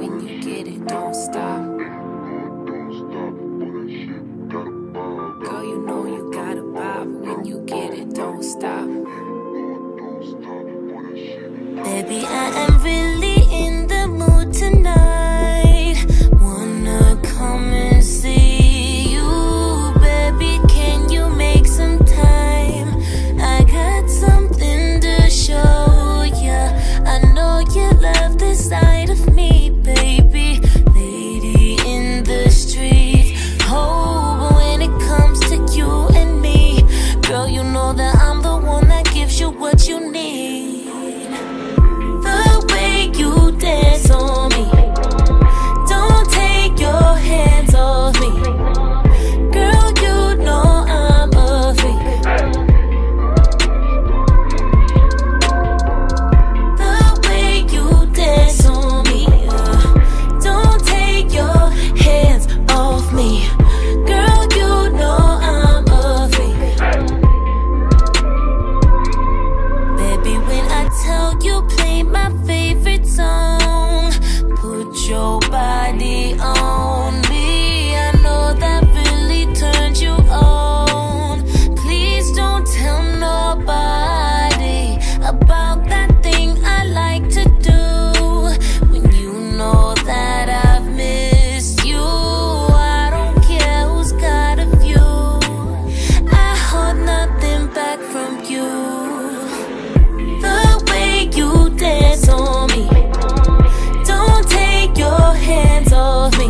When you get it, don't stop. Girl, you know you gotta bob. When you get it, don't stop. Baby, I am really in the mood tonight. Wanna come and see you, baby. Can you make some time? I got something to show ya. I know you love this side of me, baby. Lady in the street. Oh, but when it comes to you and me, girl, you know that I'm the one that gives you what you need. Dance on me, don't take your hands off me. Girl, you know I'm a freak. The way you dance on me, don't take your hands off me. Girl, you know I'm a freak. Baby, when I tell you play my favorite song, put your body on me. I know that really turned you on. Please don't tell nobody about that thing I like to do. When you know that I've missed you, I don't care who's got a view. I hold nothing back from you. The way you dance on me, hands off me.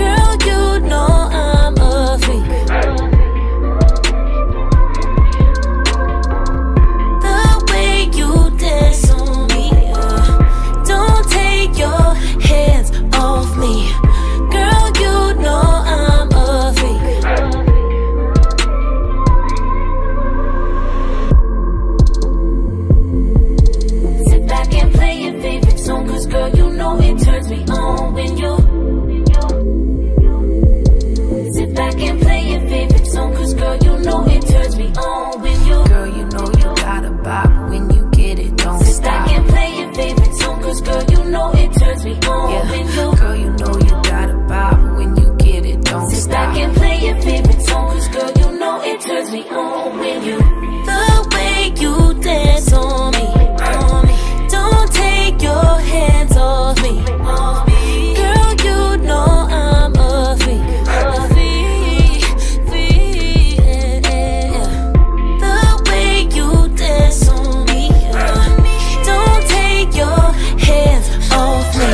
Girl, you know I'm a freak. The way you dance on me, don't take your hands off me. Girl, you know I'm a freak. Sit back and play your favorite song, cause girl, you know it turns me on when you sit back and play your favorite song, cause girl, you know it turns me on when you, girl, you know you gotta bop. When you get it, don't sit stop. Sit back and play your favorite song, cause girl, you know it turns me on, yeah, when you, girl, you know you gotta bop. When you get it, don't sit stop. Sit back and play your favorite song, cause girl, you know it turns me on when you, the way you dance on me. Don't take your hands off me. Girl, you know I'm a freak. A freak, freak, yeah. The way you dance on me, don't take your hands off me.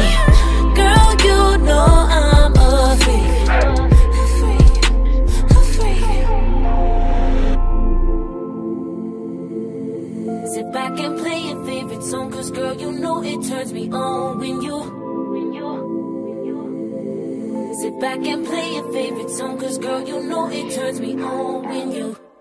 Girl, you know I'm a freak. A freak, a freak. Sit back and play your favorite song, cause girl, you know it turns me on when you sit back and play your favorite song, cause girl, you know it turns me on when you